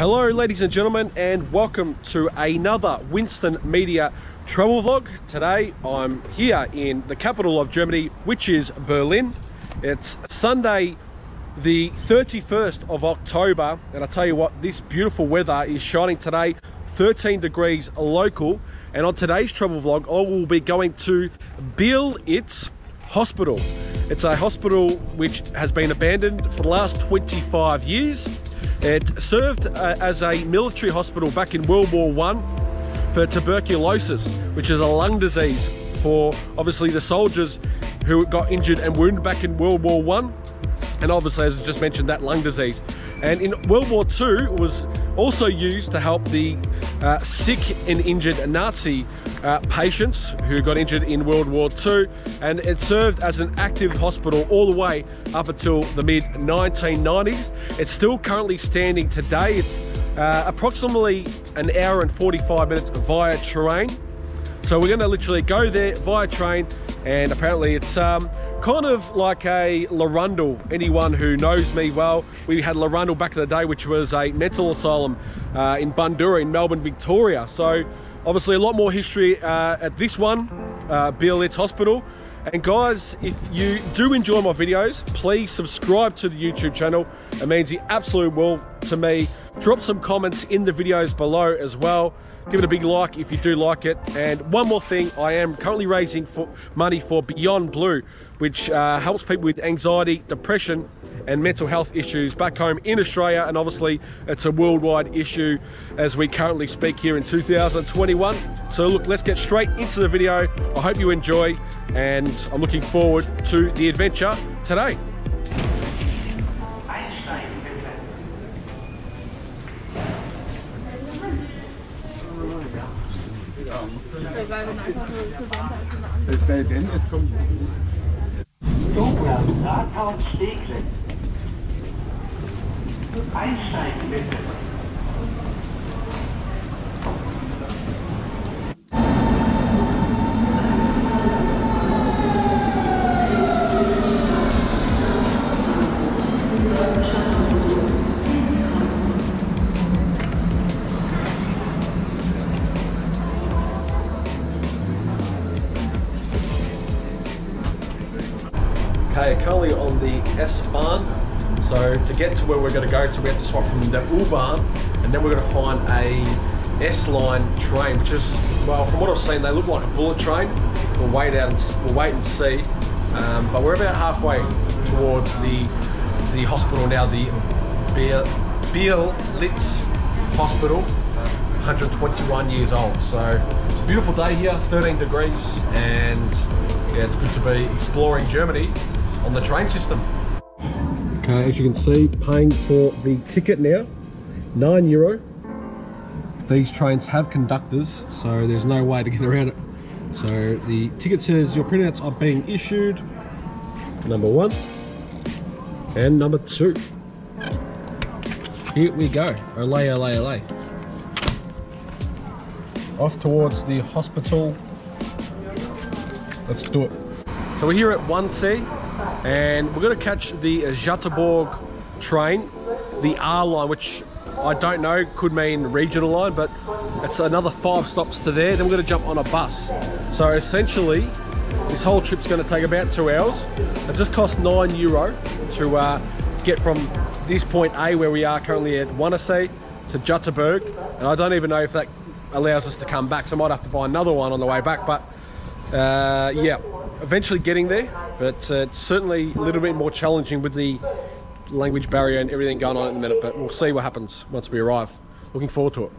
Hello ladies and gentlemen, and welcome to another Winstone Media travel vlog. Today I'm here in the capital of Germany, which is Berlin. It's Sunday the 31st of October, and I tell you what, this beautiful weather is shining today, 13 degrees local. And on today's travel vlog I will be going to Beelitz Hospital. It's a hospital which has been abandoned for the last 25 years. It served as a military hospital back in World War I for tuberculosis, which is a lung disease for obviously the soldiers who got injured and wounded back in World War I, and obviously, as I just mentioned, that lung disease. And in World War II it was also used to help the sick and injured Nazi patients who got injured in World War II, and it served as an active hospital all the way up until the mid-1990s. It's still currently standing today. It's approximately an hour and 45 minutes via train. So we're going to literally go there via train, and apparently it's kind of like a Larundel. Anyone who knows me well, we had Larundel back in the day, which was a mental asylum in Bundoora in Melbourne, Victoria. So obviously a lot more history at this one, Beelitz Hospital. And guys, if you do enjoy my videos, please subscribe to the YouTube channel. It means the absolute world to me. Drop some comments in the videos below as well. Give it a big like if you do like it. And one more thing, I am currently raising money for Beyond Blue, which helps people with anxiety, depression, and mental health issues back home in Australia. And obviously it's a worldwide issue as we currently speak here in 2021. So look, let's get straight into the video. I hope you enjoy, and I'm looking forward to the adventure today. Einsteigen bitte. Okay, currently on the S-Line. So to get to where we're going to go to, we have to swap from the U-Bahn, and then we're going to find a S-Line train, which is, well, from what I've seen, they look like a bullet train. We'll wait out, we'll wait and see. But we're about halfway towards the hospital now, the Beelitz Hospital, 121 years old. So it's a beautiful day here, 13 degrees, and yeah, it's good to be exploring Germany on the train system. Okay, as you can see, paying for the ticket now, €9. These trains have conductors, so there's no way to get around it. So the ticket says your printouts are being issued, number one and number two. Here we go, ole ole ole. Off towards the hospital, let's do it. So we're here at Wannsee, and we're going to catch the Jüterbog train, the R-Line, which I don't know, could mean regional line, but it's another 5 stops to there. Then we're going to jump on a bus. So essentially, this whole trip's going to take about 2 hours. It just cost €9 to get from this point A, where we are currently at Wannsee, to Jüterbog, and I don't even know if that allows us to come back, so I might have to buy another one on the way back, but yeah, eventually getting there. But it's certainly a little bit more challenging with the language barrier and everything going on at the minute, but we'll see what happens once we arrive. Looking forward to it.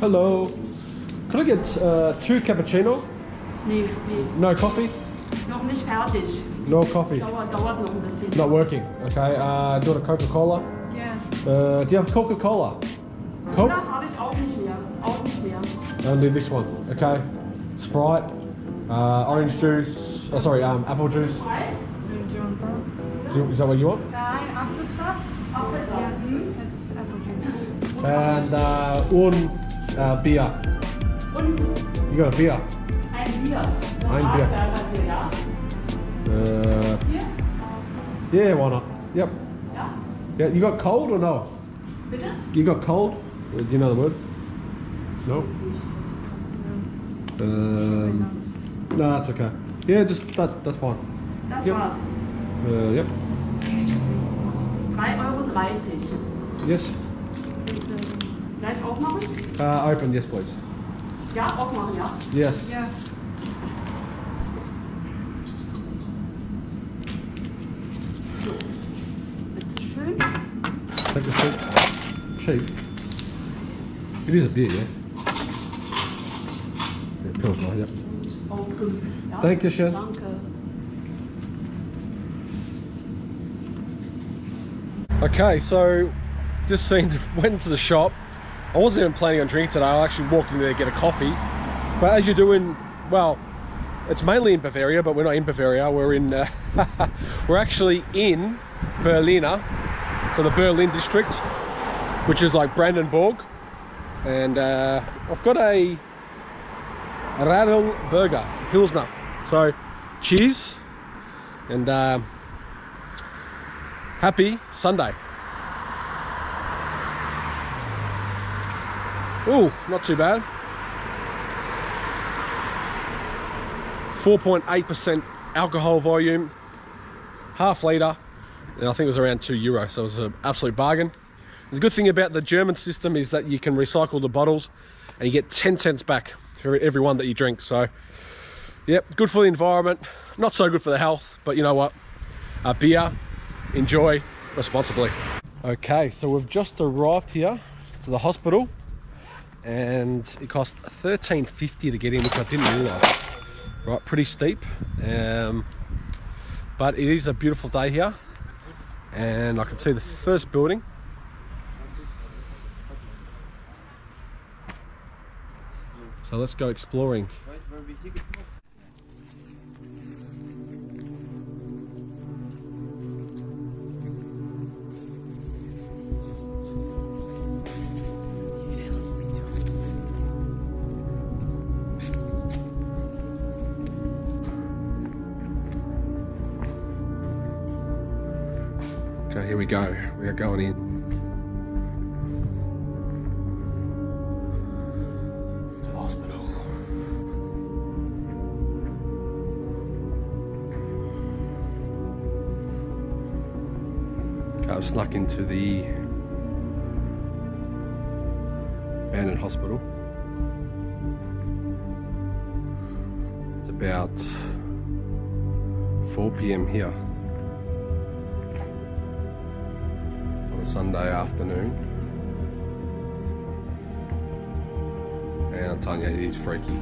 Hello. Could I get two cappuccino? Nee, no coffee? Noch nicht fertig. No coffee. Dauert noch ein bisschen. Not working. Okay, do a Coca-Cola. Yeah. Do you have Coca-Cola? Coke? Habe ich auch nicht mehr. Auch nicht mehr. Only this one. Okay. Sprite. Orange juice. Oh, sorry, apple juice. Sprite? Is that what you want? Apfelsaft. Apfelsaft. That's apple juice. And beer. You got a beer? Ein Bier. Ein Bier. Yeah, why not? Yep. Yeah. Yeah. You got cold or no? Bitte? You got cold? Do you know the word? No. No, that's okay. Yeah, just that's fine. That's yep. War's. Yep. 3,30 €. Yes. Gleich aufmachen? Open, yes, please. Ja, aufmachen, ja. Yes. Yeah. Take a cheap. It is a beer, yeah? Yeah, pills, right, yeah. Open, yeah. Thank you, Chef. Okay, so just went to the shop. I wasn't even planning on drinking today. I actually walked in there to get a coffee. But as you're doing, well, it's mainly in Bavaria, but we're not in Bavaria. We're in, we're actually in Berliner. So the Berlin district, which is like Brandenburg, and I've got a Radeberger Pilsner. So cheers, and happy Sunday. Ooh, not too bad. 4.8% alcohol volume, half litre. And I think it was around €2, so it was an absolute bargain. The good thing about the German system is that you can recycle the bottles and you get 10 cents back for every one that you drink. So, yep, good for the environment, not so good for the health, but you know what? Beer, enjoy responsibly. Okay, so we've just arrived here to the hospital and it cost $13.50 to get in, which I didn't realize. Right, pretty steep, but it is a beautiful day here. And I can see the first building. So let's go exploring. Here we go, we are going in to the hospital. Okay, I've snuck into the abandoned hospital. It's about 4 PM here. Sunday afternoon, and I'm telling you, it is freaky.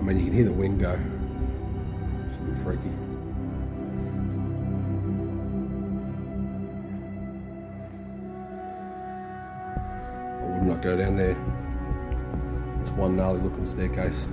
I mean, you can hear the wind go. It's a bit freaky. I would not go down there. It's one gnarly looking staircase.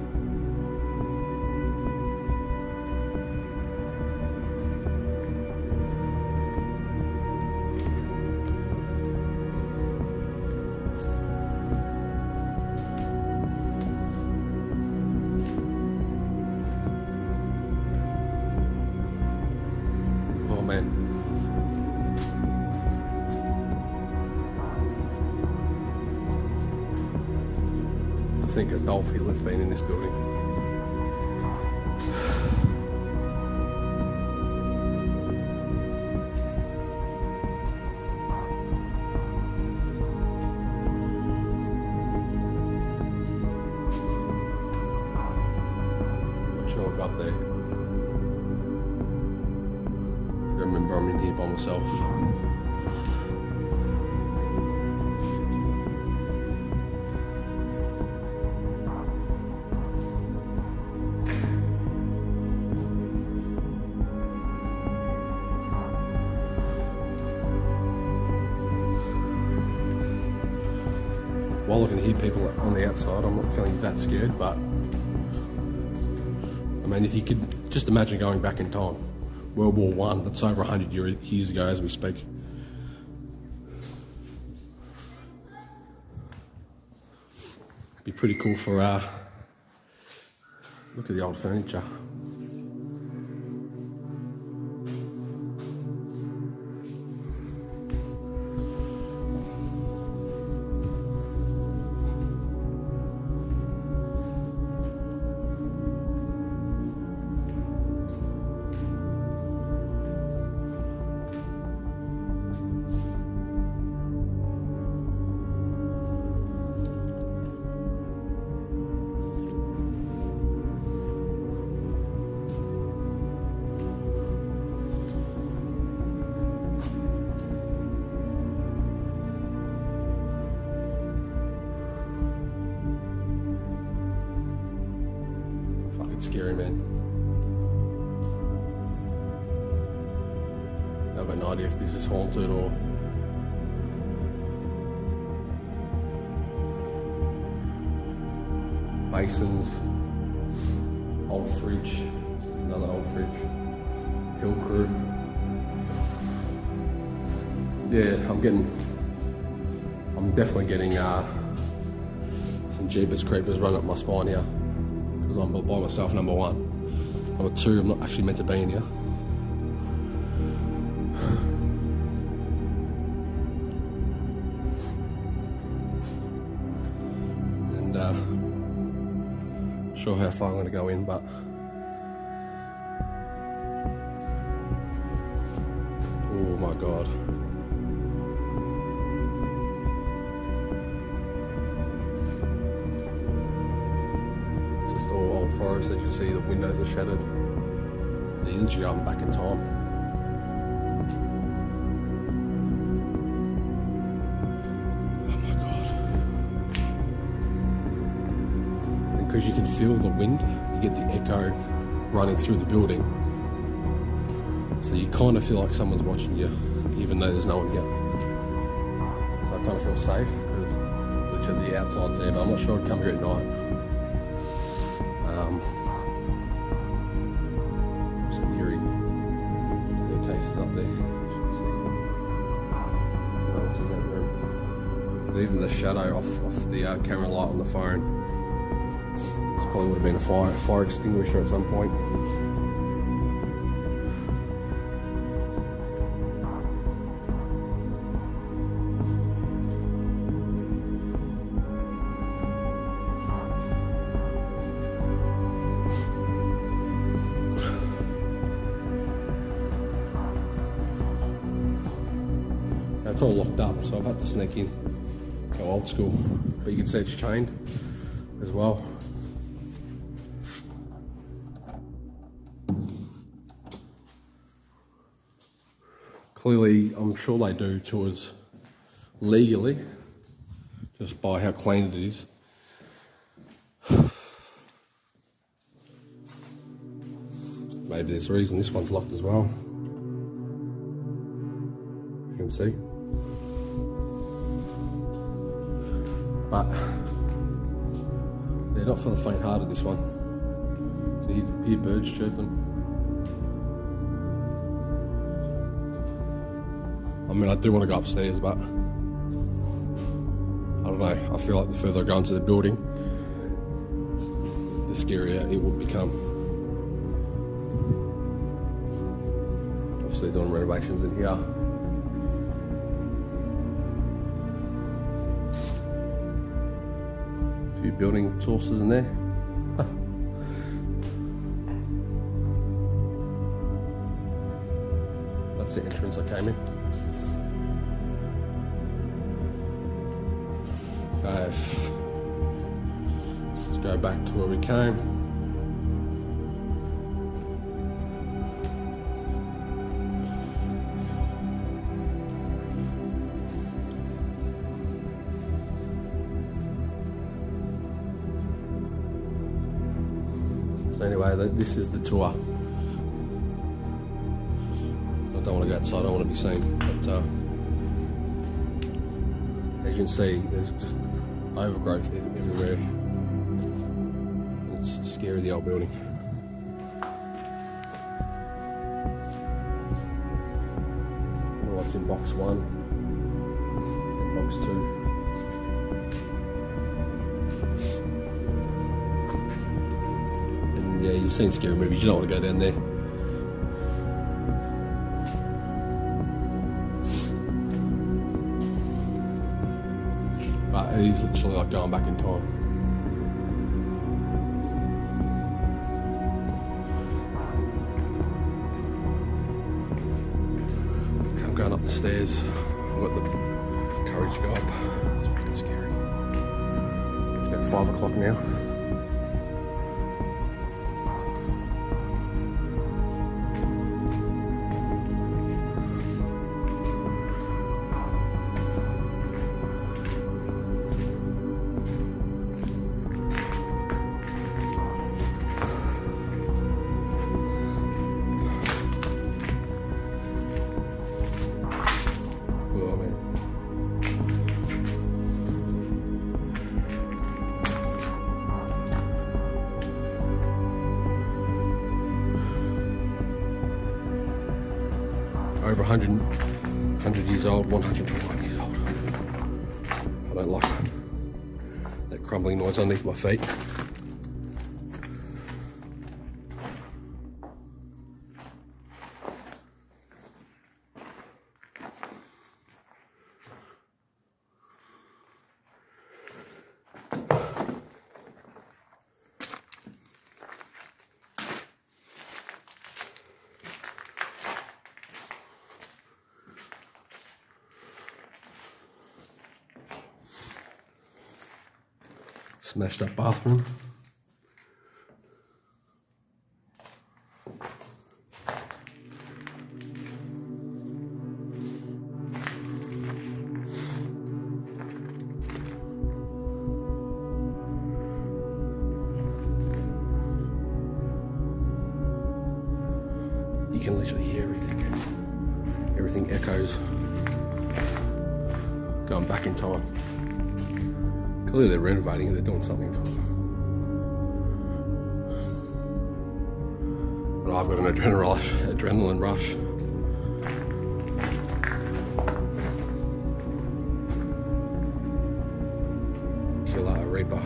I think Adolf Hitler's been in this building. about that. I remember I'm in here by myself. While I can hear people on the outside, I'm not feeling that scared, but I mean, if you could just imagine going back in time, World War I, that's over 100 years ago as we speak. Be pretty cool for, look at the old furniture. Scary, man. I have no idea if this is haunted or... Basins. Old fridge. Another old fridge. Hill crew. Yeah, I'm definitely getting some Jeepers Creepers running up my spine here. I'm by myself, number one. Number two, I'm not actually meant to be in here. And not sure how far I'm going to go in, but oh my god. Forest, as you see, the windows are shattered. So you literally are back in time. Oh my god. And because you can feel the wind, you get the echo running through the building. So you kind of feel like someone's watching you, even though there's no one here. So I kind of feel safe, because literally the outside's there, but I'm not sure I'd come here at night. Some eerie staircases up there, I should see. What else is that room? But even the shadow off the camera light on the phone. This probably would have been a fire extinguisher at some point. It's all locked up, so I've had to sneak in, go old school, but you can see it's chained as well. Clearly, I'm sure they do tours legally, just by how clean it is. Maybe there's a reason this one's locked as well, you can see. But they're not for the faint-hearted, this one. You can hear birds chirping. I mean, I do want to go upstairs, but I don't know. I feel like the further I go into the building, the scarier it will become. Obviously doing renovations in here. Building sources in there. That's the entrance I came in. Okay, let's go back to where we came. So anyway, this is the tour. I don't want to go outside, I don't want to be seen. But as you can see, there's just overgrowth everywhere. It's scary, the old building. What's in box one and box two. Yeah, you've seen scary movies, you don't want to go down there. But it is literally like going back in time. I'm going up the stairs. I've got the courage to go up. It's fucking scary. It's about 5 o'clock now. Over 100 years old, 121 years old. I don't like that crumbling noise underneath my feet. Smashed up bathroom. You can literally hear everything. Everything echoes. Going back in time. Clearly they're renovating, they're doing something to them. But I've got an adrenaline rush. Killer, a reaper.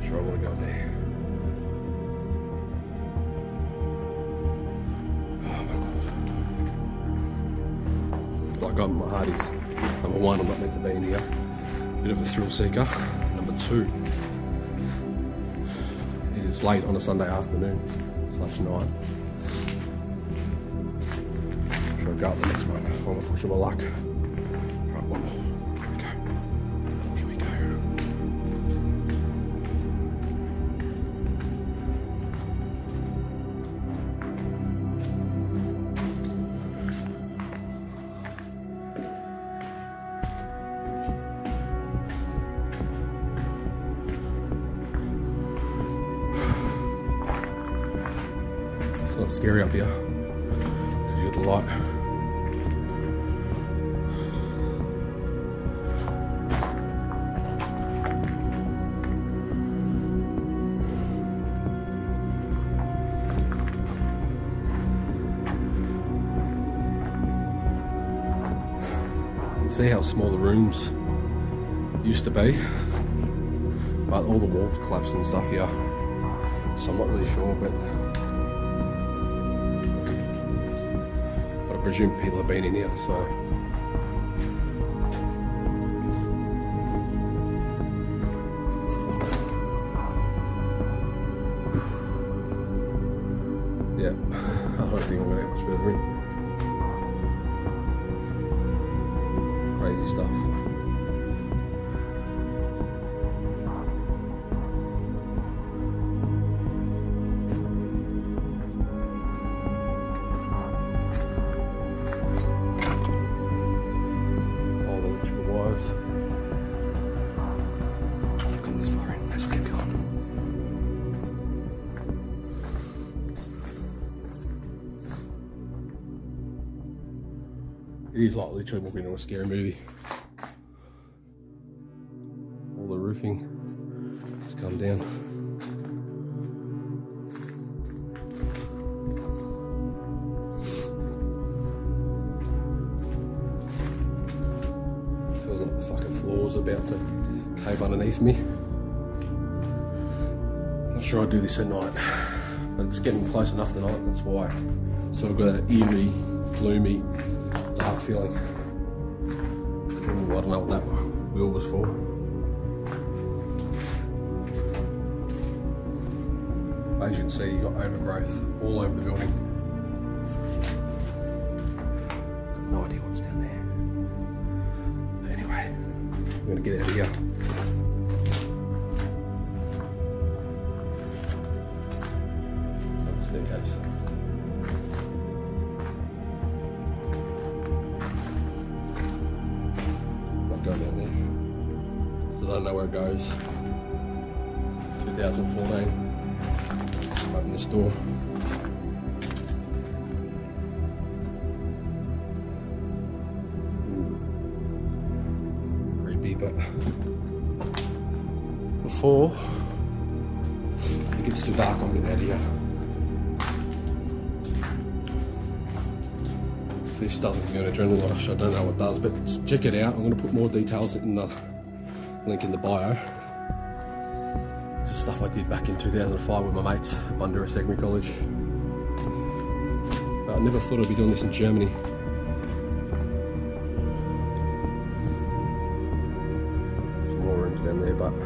I want to go there. Oh my God. Like my heart is, number one, I'm not meant to be in here. Bit of a thrill seeker. Number two, it is late on a Sunday afternoon, /night. Should I go up the next one? I'm going to push my luck. Right, one more. It's not scary up here, because you got the light. You can see how small the rooms used to be, but all the walls collapsed and stuff here, so I'm not really sure about that. I presume people have been in here, so. Let's have a look. Yeah, I don't think I'm going to get much further in. Crazy stuff. It is like literally walking into a scary movie. All the roofing has come down. Feels like the fucking floor's about to cave underneath me. Not sure I'd do this at night, but it's getting close enough tonight, that's why. So I've got that eerie, gloomy, dark feeling. Ooh, I don't know what that wheel was for. As you can see, you've got overgrowth all over the building. I've no idea what's down there. But anyway, I'm going to get out of here. Another staircase. I don't know where it goes. 2014. Open this door. Creepy, but before it gets too dark, I'm getting out of here. If this doesn't give me an adrenaline rush, I don't know what does, but check it out. I'm going to put more details in the link in the bio. This is stuff I did back in 2005 with my mates at Bundera Secondary College. But I never thought I'd be doing this in Germany. Some more rooms down there, but I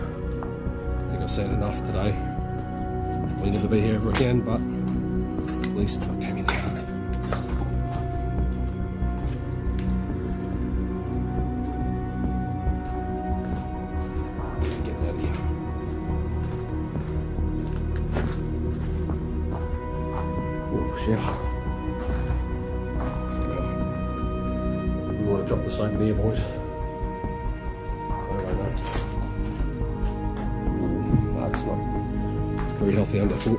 think I've seen enough today. We'll never be here ever again, but at least I came in here. Drop the soap in here, boys. Anyway, no, it's not very healthy underfoot.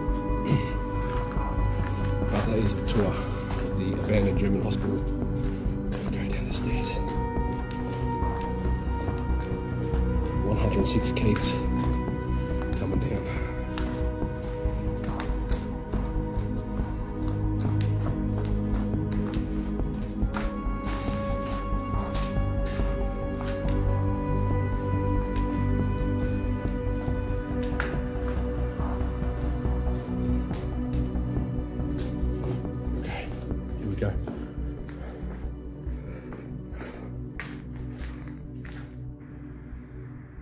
But that is the tour of the abandoned German hospital. Now we go down the stairs. 106 keeps coming down.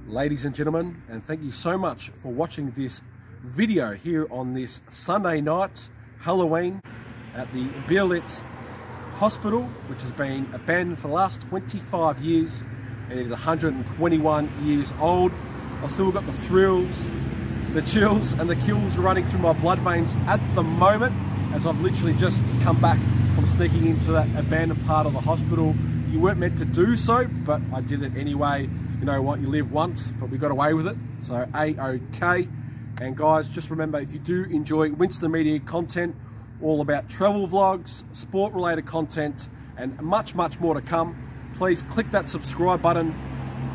Ladies and gentlemen, and thank you so much for watching this video here on this Sunday night, Halloween, at the Beelitz Hospital, which has been abandoned for the last 25 years, and it is 121 years old. I've still got the thrills, the chills, and the kills running through my blood veins at the moment, as I've literally just come back from sneaking into that abandoned part of the hospital. You weren't meant to do so, but I did it anyway. You know what, you live once, but we got away with it, so A-OK. And guys, just remember, if you do enjoy Winstone Media content, all about travel vlogs, sport related content, and much, much more to come, please click that subscribe button,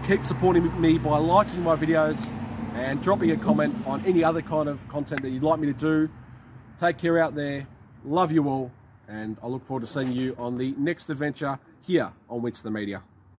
keep supporting me by liking my videos, and dropping a comment on any other kind of content that you'd like me to do. Take care out there, love you all, and I look forward to seeing you on the next adventure here on Winstone Media.